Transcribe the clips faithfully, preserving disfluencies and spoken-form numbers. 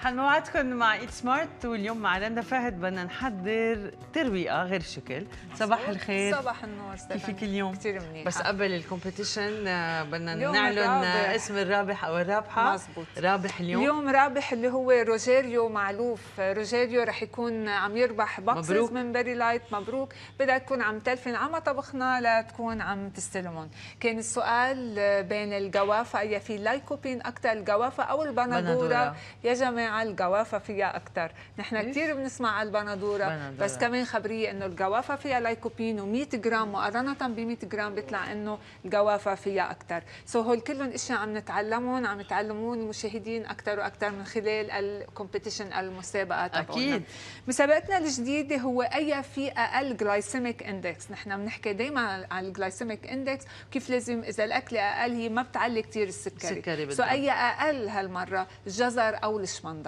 حنوعدكم مع إيت سمارت، واليوم مع رندا فهد بدنا نحضر ترويقه غير شكل. صباح الخير. صباح النور. كيفك اليوم؟ كثير منيحه. بس قبل الكومبيتيشن بدنا نعلن الرابح. اسم الرابح او الرابحه. مزبوط. رابح اليوم اليوم رابح اللي هو روجيريو معلوف. روجيريو رح يكون عم يربح بوكسز من بيري لايت. مبروك. بدها تكون عم تلفن عما طبخنا لتكون عم تستلمهم. كان السؤال بين الجوافه، يا في لايكوبين اكثر الجوافه او البندوره؟ يا جماعه الجوافه فيها اكثر، نحن كثير بنسمع على البندوره، بس كمان خبريه انه الجوافه فيها لايكوبين و100 جرام مقارنه ب100 جرام بيطلع انه الجوافه فيها اكثر، سو هول كلهم اشياء عم نتعلمهم، عم يتعلمون المشاهدين اكثر واكثر من خلال الكومبيتيشن المسابقه تبعنا. اكيد. مسابقتنا الجديده هو اي في اقل جلايسيميك اندكس، نحن بنحكي دائما عن الجلايسيميك اندكس، كيف لازم اذا الاكله اقل هي ما بتعلي كثير السكري، سو اي اقل هالمره الجزر او الشمندر.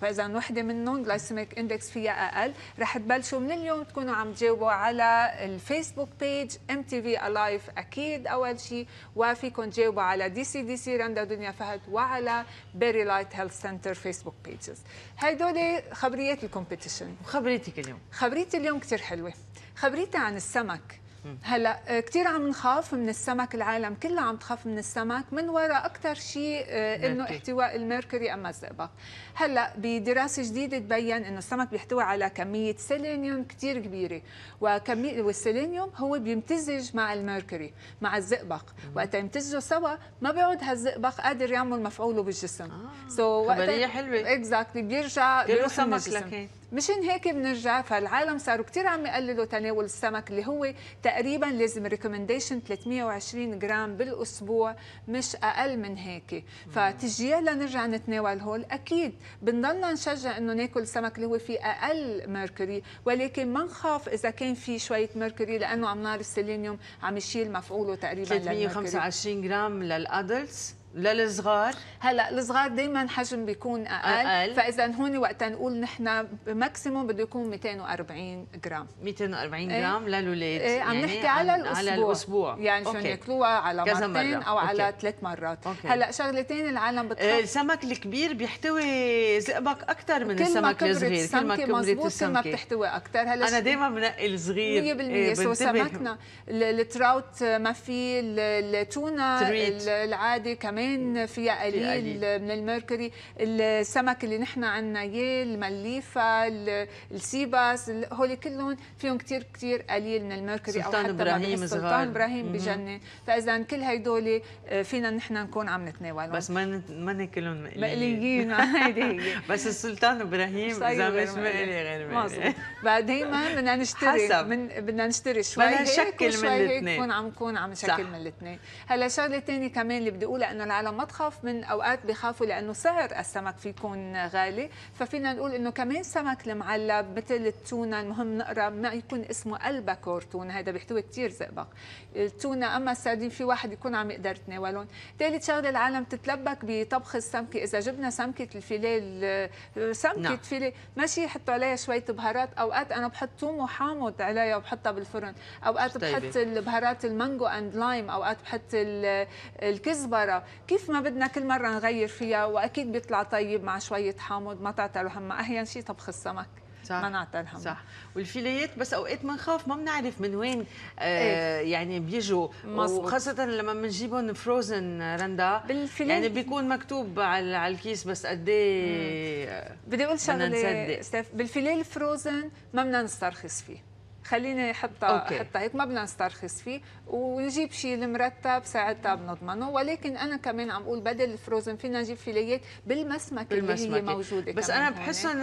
فإذا وحده منهم جلايسيميك اندكس فيها أقل، رح تبلشوا من اليوم تكونوا عم تجاوبوا على الفيسبوك بيج إم تي في Alive أكيد أول شيء، وفيكم تجاوبوا على دي سي دي سي رندا دنيا فهد وعلى بيري لايت هيلث سنتر فيسبوك بيجز. هدول خبريات الكومبيتيشن. وخبريتك اليوم؟ خبريتي اليوم كثير حلوة، خبريتي عن السمك. هلا كثير عم نخاف من السمك، العالم كلها عم تخاف من السمك من وراء اكثر شيء انه احتواء الميركوري اما الزئبق. هلا بدراسه جديده تبين انه السمك بيحتوي على كميه سيلينيوم كثير كبيره، وكميه والسيلينيوم هو بيمتزج مع الميركوري مع الزئبق، وقت يمتزجوا سوا ما بيعود هالزئبق قادر يعمل مفعوله بالجسم. سو خبريه حلوه. اكزاكتلي بيرجع بيروح سمك لكين. مشان هيك بنرجع، فالعالم صاروا كثير عم يقللوا تناول السمك اللي هو تقريبا لازم ريكومنديشن ثلاثمية وعشرين جرام بالاسبوع، مش اقل من هيك، فتجي لنرجع نتناول هول. اكيد بنضلنا نشجع انه ناكل سمك اللي هو فيه اقل ميركوري، ولكن ما نخاف اذا كان في شويه ميركوري، لانه عم نعرف السيلينيوم عم يشيل مفعوله تقريبا للميركوري. ثلاثمية وخمسة وعشرين جرام للادلتس للصغار. هلا الصغار دائما حجم بيكون اقل, أقل. فاذا هون وقت نقول نحن ماكسيموم بده يكون مئتين وأربعين جرام. مئتين وأربعين جرام للولاد. ايه عم نحكي يعني على الاسبوع. على الاسبوع يعني شو ياكلوها على مرتين مرة. او أوكي. على ثلاث مرات. أوكي. هلا شغلتين العالم بتخاف. السمك الكبير بيحتوي زئبق اكثر من السمك الصغير. كل ما كبرت السمكه ما بتحتوي اكثر. هلا انا دائما بنقي الصغير مية بالمية. إيه سو سمكنا التراوت ما في، التونه العادي كمان فيها قليل من الميركوري، السمك اللي نحن عنا اياه المليفه السيباس هول كلهم فيهم كثير كثير قليل من الميركوري، او حتى ابراهيم سلطان ابراهيم بجنن، فاذا كل هدول فينا نحن نكون عم نتناولهم بس ما ما ناكلهم مقليين. هيدي هي بس السلطان ابراهيم اذا مش مقلي غير مقلي. فدايما بدنا نشتري من بدنا نشتري شوي هيك وشوي هيك، نكون عم نكون عم نشكل من الاثنين. هلا شغله ثانيه كمان اللي بدي اقولها انه العالم ما تخاف، من اوقات بخافوا لانه سعر السمك في يكون غالي، ففينا نقول انه كمان سمك المعلب مثل التونه المهم نقرا ما يكون اسمه الباكور تونه، هذا بيحتوي كثير زئبق. التونه اما السردين في واحد يكون عم يقدر يتناولهم. ثالث شغله العالم تتلبك بطبخ السمكه، اذا جبنا سمكه الفيليه سمكه نعم. فيليه ماشي يحطوا عليها شويه بهارات، اوقات انا بحط ثوم وحامض عليها وبحطها بالفرن، اوقات بحط البهارات المانجو اند لايم، اوقات بحط الكزبره، كيف ما بدنا كل مرة نغير فيها، وأكيد بيطلع طيب مع شوية حامض. ما تعتلوا هما، أحيانا شيء طبخ السمك صح. ما نعتل هما صح. والفيليات بس أوقات بنخاف ما بنعرف من وين آه إيه؟ يعني بيجوا، وخاصة لما بنجيبهم فروزن رندا يعني بيكون مكتوب على, على الكيس، بس قد ايه بدي أقول شغلة بالفيليه الفروزن ما بدنا نسترخص فيه، خلينا حطها حطها هيك ما بدنا نسترخص فيه، ونجيب شيء المرتب ساعتها بنضمنه. ولكن انا كمان عم اقول بدل الفروزن فينا نجيب فيليات بالمسمكه اللي هي موجوده، بس انا بحسهم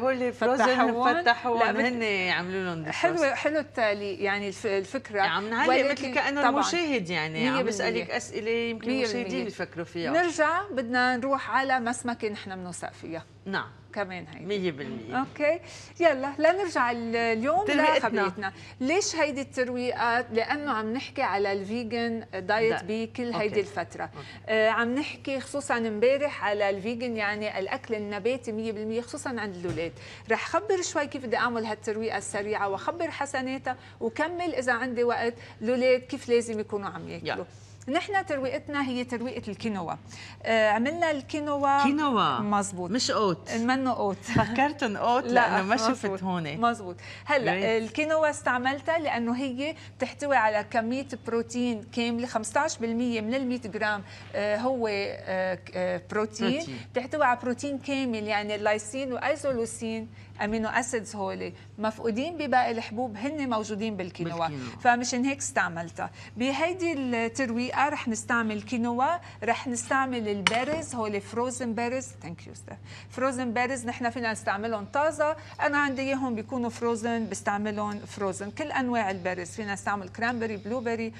هول فروزن فتحوهم هن عملوا لهم حلو حلو التالي يعني الفكره عم نعلق مثل كانه المشاهد يعني عم بسالك اسئله يمكن المشاهدين يفكروا فيها. نرجع بدنا نروح على مسمكه نحن بنوثق فيها نعم كمان هيدي مية بالمية. اوكي يلا لنرجع اليوم لخبريتنا. ليش هيدي الترويقات؟ لانه عم نحكي على الفيجن دايت بكل هيدي الفتره. آه عم نحكي خصوصا امبارح على الفيجن يعني الاكل النباتي مية بالمية خصوصا عند الاولاد. رح خبر شوي كيف بدي اعمل هالترويقه السريعه واخبر حسناتها وكمل اذا عندي وقت الاولاد كيف لازم يكونوا عم ياكلوا. نحن ترويقتنا هي ترويقة الكينوا. آه، عملنا الكينوا كينوا مزبوط، مش اوت، منه اوت. فكرتن اوت لانه ما شفت هون. مزبوط. هلا الكينوا استعملتها لانه هي بتحتوي على كميه بروتين كامله، خمسة عشر بالمئة من ال مئة جرام آه هو آه بروتين. بروتين بتحتوي على بروتين كامل، يعني اللايسين والايزولوسين امينو اسيدز هولي مفقودين بباقي الحبوب، هن موجودين بالكينوا، فمشان هيك استعملتها. بهيدي الترويقه رح نستعمل كينوا، رح نستعمل البيرز، هولي فروزن بيرز. ثانك يو ستيف. فروزن بيرز نحن فينا نستعملهم طازه، انا عندي اياهم بيكونوا فروزن، بستعملهم فروزن. كل انواع البيرز فينا نستعمل، كرانبري، بلو بيري،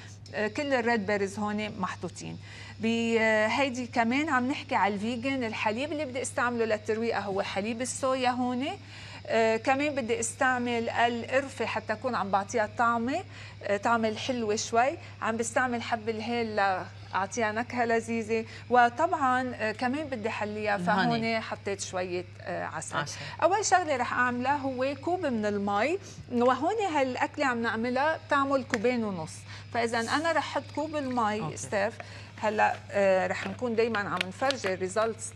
كل الريد بيرز هون محطوطين. بهيدي كمان عم نحكي على الفيجن. الحليب اللي بدي استعمله للترويقه هو حليب الصويا هون. آه، كمان بدي استعمل القرفه حتى اكون عم بعطيها طعمه، آه، طعمه الحلوه شوي. عم بستعمل حب الهيل لاعطيها نكهه لذيذه، وطبعا آه، كمان بدي حليها، فهون حطيت شويه آه، عسل. عشان. اول شغله رح اعملها هو كوب من المي، وهون هالاكله عم نعملها بتعمل كوبين ونص، فاذا انا رح احط كوب المي ستيف. هلا آه رح نكون دائما عم نفرجي الريزلتس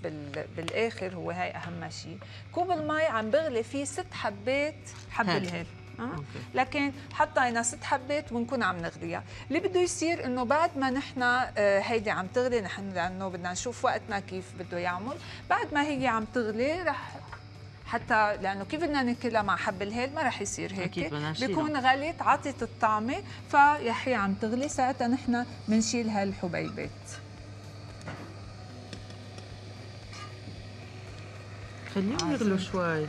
بالاخر، هو هاي اهم شيء. كوب المي عم بغلي فيه ست حبات حب الهيل، آه؟ لكن حطينا ست حبات ونكون عم نغليها. اللي بده يصير انه بعد ما نحن آه هيدي عم تغلي، نحن لانه بدنا نشوف وقتنا كيف بده يعمل، بعد ما هي عم تغلي رح، حتى لانه كيف بدنا ناكلها مع حب الهيل ما رح يصير هيك، بيكون غليت عطت الطعمه، فيحي عم تغلي ساعتها نحن بنشيل هالحبيبات. خليهم يغلوا شوي،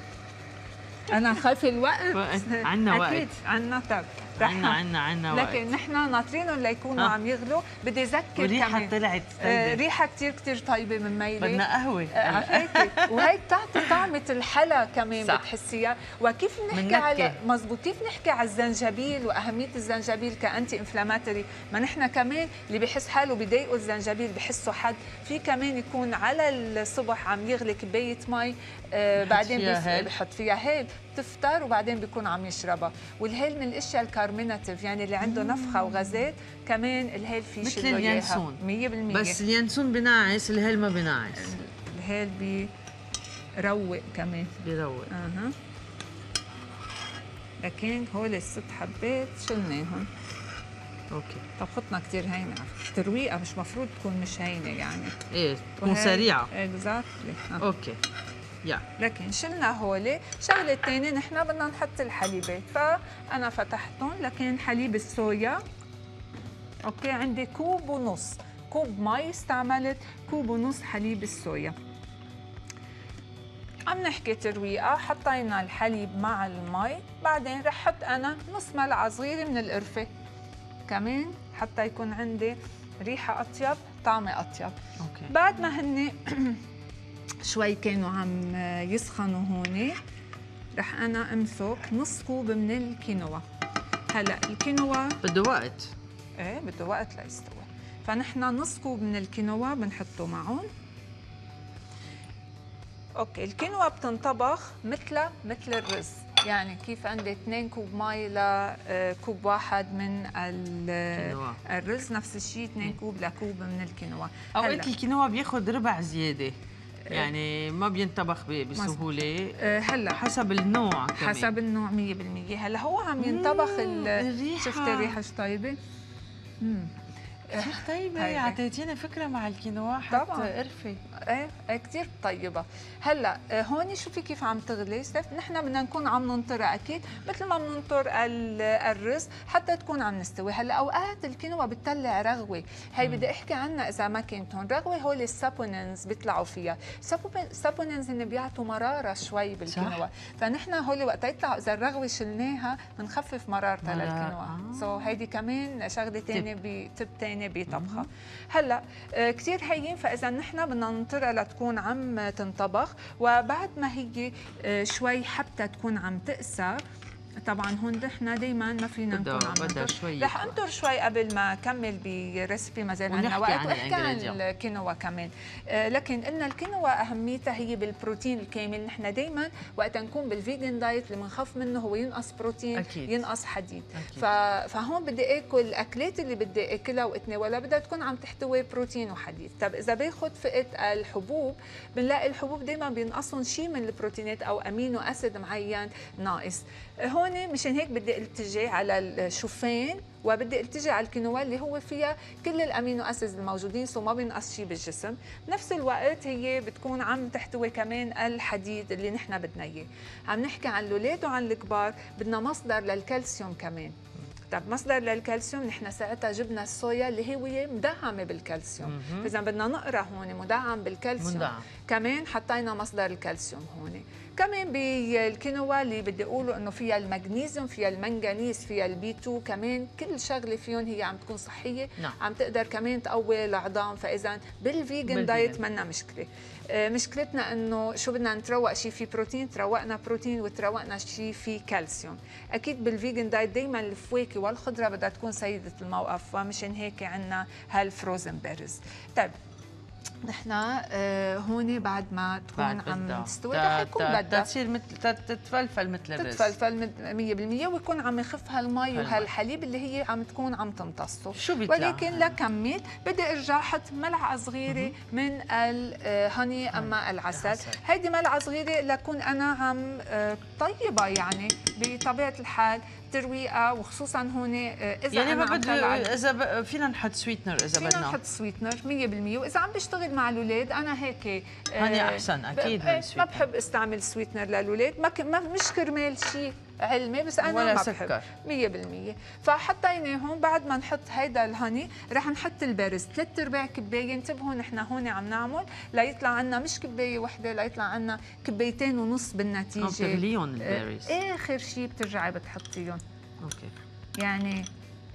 انا خايفه الوقت. عندنا وقت، اكيد عندنا تايم، عنا عنا عنا وقت، لكن نحن ناطرينهم ليكونوا آه. عم يغلوا. بدي اذكر كمان ريحه طلعت آه ريحه كثير كثير طيبه من ميلي، بدنا قهوه عفاكي. وهي بتعطي طعمه الحلا كمان، بتحسيها. وكيف بنحكي على مزبوط، كيف نحكي على الزنجبيل واهميه الزنجبيل كانتي انفلاماتوري. ما نحن كمان اللي بحس حاله بضايقه الزنجبيل، بحسه حد في كمان يكون على الصبح عم يغلي كبايه مي، آه بعدين بحط فيها هيل، بتفطر وبعدين بيكون عم يشربها. والهيل من الاشياء الكارميناتيف، يعني اللي عنده نفخه وغازات، كمان الهيل فيه شيء مثل اليانسون مية بالمية. بس اليانسون بنعس، الهيل ما بنعس، الهيل بيروق كمان، بيروق اها. لكن هول الست حبات شلناهم. اوكي. طب خطنا كثير هينه، الترويقه مش مفروض تكون مش هينه يعني. ايه تكون سريعه. اكزاكتلي. آه. اوكي. Yeah. لكن شلنا هولي. شغلة تانية نحن بدنا نحط الحليبات، فأنا فتحتهم، لكن حليب الصويا أوكي عندي كوب ونص، كوب مي استعملت كوب ونص حليب الصويا. عم نحكي ترويقة، حطينا الحليب مع المي، بعدين رح حط أنا نص ملعقة صغيرة من القرفة كمان حتى يكون عندي ريحة أطيب، طعمة أطيب. okay. بعد ما هن شوي كانوا عم يسخنوا هون، رح انا امسك نص كوب من الكينوا. هلا الكينوا بده وقت، ايه بده وقت ليستوي، فنحن نص كوب من الكينوا بنحطه معهم. اوكي. الكينوا بتنطبخ مثلها مثل الرز، يعني كيف عندي اثنين كوب مي لكوب واحد من الرز، نفس الشيء اثنين كوب لكوب من الكينوا. اوقات الكينوا بياخذ ربع زياده، يعني ما بينطبخ بسهوله. هلا حسب النوع كمان. حسب النوع مية بالمية. هلا هو عم ينطبخ الريحه، شفتي الريحه شو طيبه؟ امم كثير طيبه، اعطيتينا فكره مع الكينوا حط قرفه. ايه ايه كثير طيبه. هلا هون شوفي كيف عم تغلي ستيف، نحن بدنا نكون عم ننطرها اكيد مثل ما بننطر الرز حتى تكون عم نستوي. هلا اوقات الكينوا بتطلع رغوه، هي بدي احكي عنها اذا ما كانت هون. رغوه هول السابونينز بيطلعوا فيها، السابونينز هن بيعطوا مراره شوي بالكينوا، فنحن هول وقت يطلعوا اذا الرغوه شلناها بنخفف مرارتها للكينوا. سو هيدي كمان شغله ثانيه بتب ثانيه بطبخها. هلا آه كثير هين، فاذا نحن بدنا ننطرها لتكون عم تنطبخ، وبعد ما هي آه شوي حبتها تكون عم تقسى طبعا هون احنا دائما ما فينا نكون عم ننطر، رح انطر شوي قبل ما اكمل بريسبي، ما زال عندنا وقت، ونحكي عن الكينوا كمان. آه لكن قلنا الكينوا اهميتها هي بالبروتين الكامل، نحن دائما وقت نكون بالفيجن دايت اللي بنخاف منه هو ينقص بروتين أكيد. ينقص حديد أكيد. فهون بدي اكل الاكلات اللي بدي اكلها واتناولها بدها تكون عم تحتوي بروتين وحديد. طب اذا باخذ فئه الحبوب بنلاقي الحبوب دائما بينقصهم شيء من البروتينات او امينو اسيد معين ناقص. هون مشان هيك بدي التجي على الشوفان وبدي التجي على الكينوا اللي هو فيها كل الامينو اسيدز الموجودين، سو ما بينقص شيء بالجسم. بنفس الوقت هي بتكون عم تحتوي كمان الحديد اللي نحن بدنا اياه. عم نحكي عن الاولاد وعن الكبار، بدنا مصدر للكالسيوم كمان. طب مصدر للكالسيوم نحن ساعتها جبنا الصويا اللي هي مدعمه بالكالسيوم، فاذا بدنا نقرا هون مدعم بالكالسيوم مدعم. كمان حطينا مصدر الكالسيوم هون. كمان بالكينوا اللي بدي اقوله انه فيها المغنيسيوم، فيها المنغنيز، فيها البي اتنين، كمان كل شغله فيهم هي عم تكون صحيه، نعم. عم تقدر كمان تقوي العظام، فاذا بالفيجن دايت منا مشكله. مشكلتنا انه شو بدنا نتروق شيء فيه بروتين، تروقنا بروتين وتروقنا شيء فيه كالسيوم. اكيد بالفيجن دايت دائما الفواكه والخضره بدها تكون سيده الموقف، ومشان هيك عندنا هالفروزن بيرز. طيب نحن هون بعد ما تكون عم تستوي رح يكون بدها تصير مثل تتفلفل مثل الرز، تتفلفل مية بالمية ويكون عم يخف هالمي وهالحليب اللي هي عم تكون عم تمتصه. شو بيطلع؟ ولكن لكمل بدي ارجع احط ملعقه صغيره من الهني اما العسل، هيدي ملعقه صغيره لكون انا عم طيبه يعني بطبيعه الحال ترويقه، وخصوصا هون اذا يعني ما بدنا اذا فينا نحط سويتنر، اذا بدنا فينا نحط سويتنر مية بالمية، واذا عم بشتغل مع الاولاد انا هيك هني احسن اكيد من السويتنر. ما بحب استعمل سويتنر للاولاد، ما مش كرمال شيء علمي بس انا ولا ما بحب مية بالمية. فحطيناهم، بعد ما نحط هيدا الهني رح نحط البرز ثلاث ارباع كبايه. انتبهوا نحن هون عم نعمل ليطلع عنا مش كبايه وحده، ليطلع عنا كبايتين ونص بالنتيجه. عم تغليهم البرز اخر شيء بترجعي بتحطيهم، اوكي يعني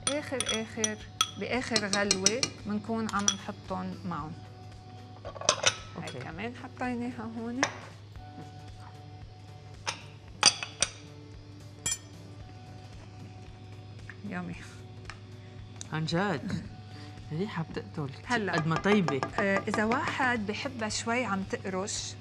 اخر اخر باخر غلوه بنكون عم نحطهم معهم. اوكي كمان حطيناها هون. يامي عن جد ريحه بتقتل هلا قد ما طيبه. آه اذا واحد بحبها شوي عم تقرش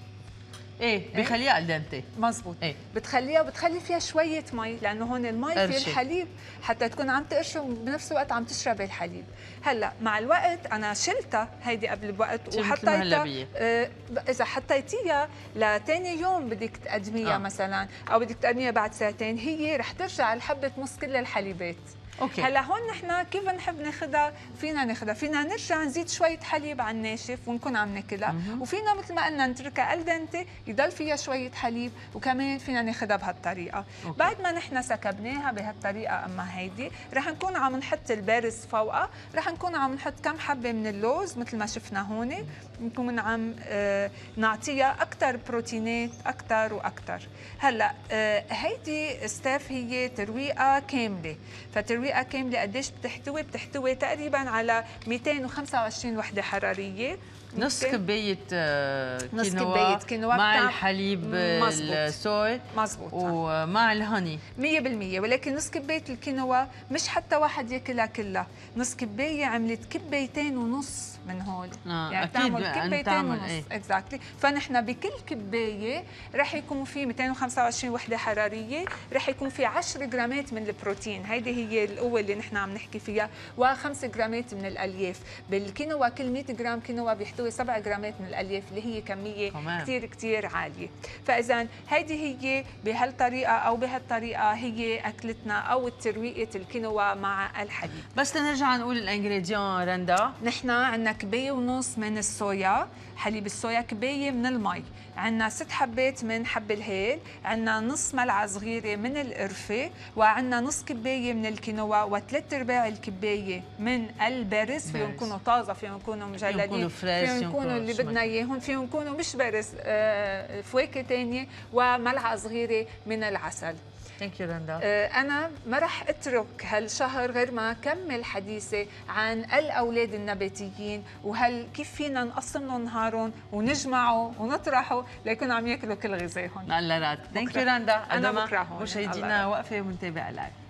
ايه بخليها الدنتي مزبوط، إيه؟ بتخليها وبتخلي فيها شويه مي لانه هون المي فيه الحليب حتى تكون عم تقرش وبنفس الوقت عم تشرب الحليب. هلا مع الوقت انا شلتها هيدي قبل الوقت وحطيتها. آه اذا حطيتيها لثاني يوم بدك تقدميها آه. مثلا او بدك تقدميها بعد ساعتين هي رح ترجع لحبه تمص كل الحليبات. أوكي. هلا هون نحن كيف نحب ناخذها؟ فينا ناخذها، فينا نرجع نزيد شوية حليب على الناشف ونكون عم ناكلها، وفينا مثل ما قلنا نتركها الدنتي يضل فيها شوية حليب، وكمان فينا ناخذها بهالطريقة. أوكي. بعد ما نحن سكبناها بهالطريقة أما هيدي، رح نكون عم نحط البارز فوقها، رح نكون عم نحط كم حبة من اللوز مثل ما شفنا هون، نكون عم آه نعطيها أكثر بروتينات أكثر وأكثر. هلا آه هيدي ستاف هي ترويقة كاملة، فترويقة الطريقه كامله قديش بتحتوي؟ بتحتوي تقريبا على مئتين وخمسة وعشرين وحده حراريه، نص كبايه كينوا كينوا مع الحليب الصويا مزبوط ومع الهني مية بالمية. ولكن نص كبايه الكينوا مش حتى واحد ياكلها كلها، نص كبايه عملت كبايتين ونص من هول آه يعني بتعمل كبايتين ونص اكزاكتلي. فنحن بكل كبايه رح يكون في مئتين وخمسة وعشرين وحده حراريه، رح يكون في عشرة جرامات من البروتين، هيدي هي القوه اللي نحن عم نحكي فيها، وخمسة جرامات من الالياف. بالكينوا كل مئة جرام كينوا بيحتوي سبع جرامات من الالياف اللي هي كميه كثير كثير عاليه. فاذا هيدي هي بهالطريقه او بهالطريقه هي اكلتنا او ترويقه الكينوا مع الحليب. بس لنرجع نقول الانغريديون رندا، نحن عندنا كبايه ونص من الصويا، حليب الصويا، كبايه من المي، عندنا ست حبات من حب الهيل، عندنا نص ملعقه صغيره من القرفه، وعندنا نص كبايه من الكينوا، وثلاث ارباع الكبايه من البرز، فيهم يكونوا طازه، فيهم يكونوا مجلدين، فيهم يكونوا اللي بدنا اياهم، فيهم يكونوا مش برز، آه فواكه ثانيه، وملعقه صغيره من العسل. ثانك يو رندا. انا ما راح اترك هالشهر غير ما اكمل حديثي عن الاولاد النباتيين وهل كيف فينا نقسم نهارهم ونجمعه ونطرحه ليكونوا عم ياكلوا كل غذائهم. الله راد. ثانك يو رندا. انا بكرههم. مشاهدينا وقفه ونتابع لايف.